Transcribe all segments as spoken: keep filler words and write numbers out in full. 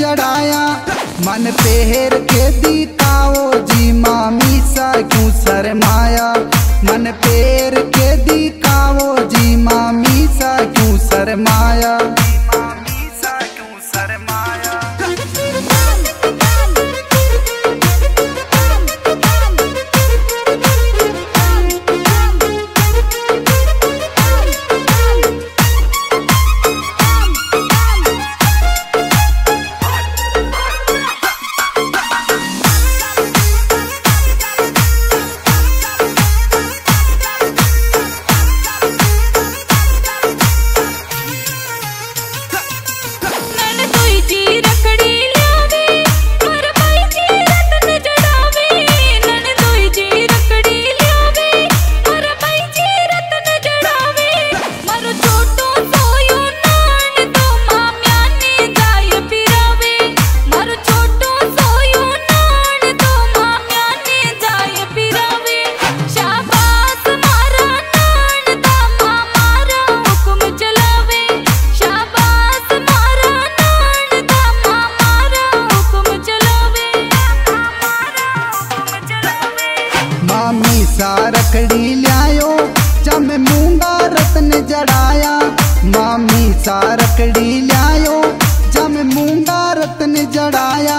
जड़ाया मन पेहर के दीताओ जी मामी सा क्यों शरमाया, मन पेहर के दीताओ जी मामी सा क्यों शरमाया। रखड़ी लायो जब मूंगा रत्न जड़ाया, मामी सा रखड़ी लायो जब मूंगा रत्न जड़ाया,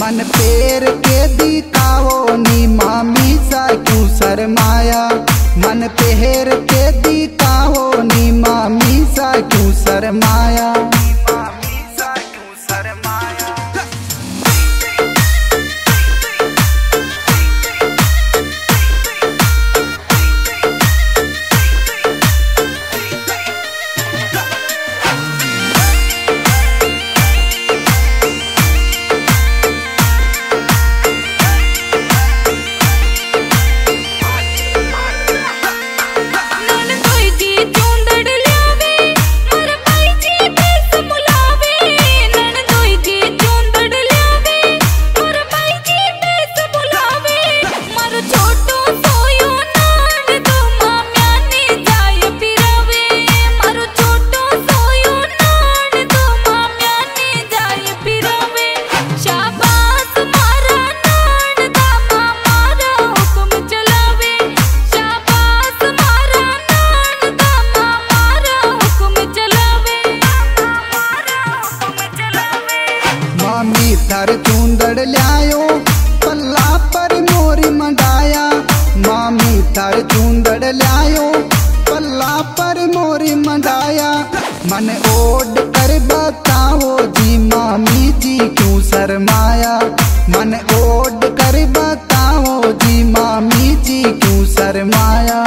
मन पेर के दिखाओ नी मामी सा क्यों शरमाया, मन पेर के दिखाओ नी मामी सा क्यों शरमाया। सर चूंदड़ लायो पल्ला पर मोरी मंडाया, मामी सर चूंदड़ लायो पल्ला पर मोरी मंडाया, मन ओढ़ कर बताओ जी मामी जी क्यों शरमाया, मन ओढ़ कर बताओ जी मामी जी क्यों शरमाया।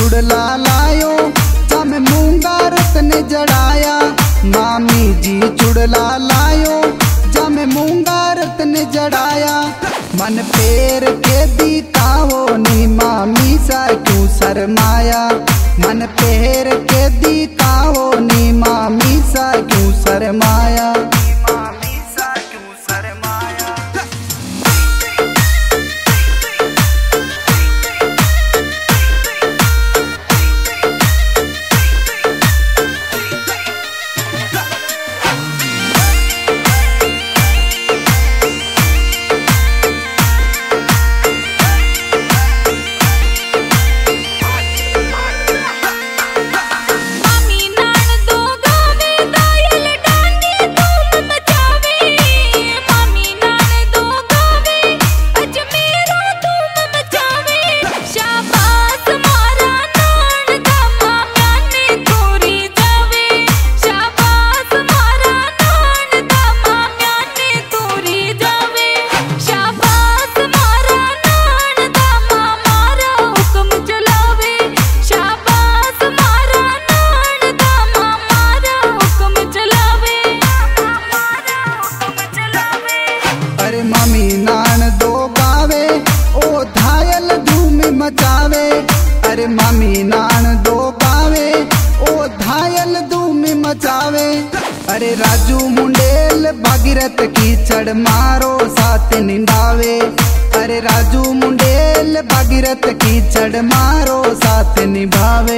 चुड़ला लायो तम मूंगा रतन जड़ाया। मामी जी चुड़ला लायो जम मूंगा रतन जड़ाया। मन फेर के दीताओ नी मामी सा क्यों शरमाया। मन फेर के दीताओ नी मामी सा क्यों शरमाया। अरे मामी नान दो पावे ओ धायल धूम मचावे। अरे राजू मुंडेल भागीरथ की चढ़ मारो साथ निंदावे। अरे राजू मुंडेल भागीरथ की चढ़ मारो साथ निभावे।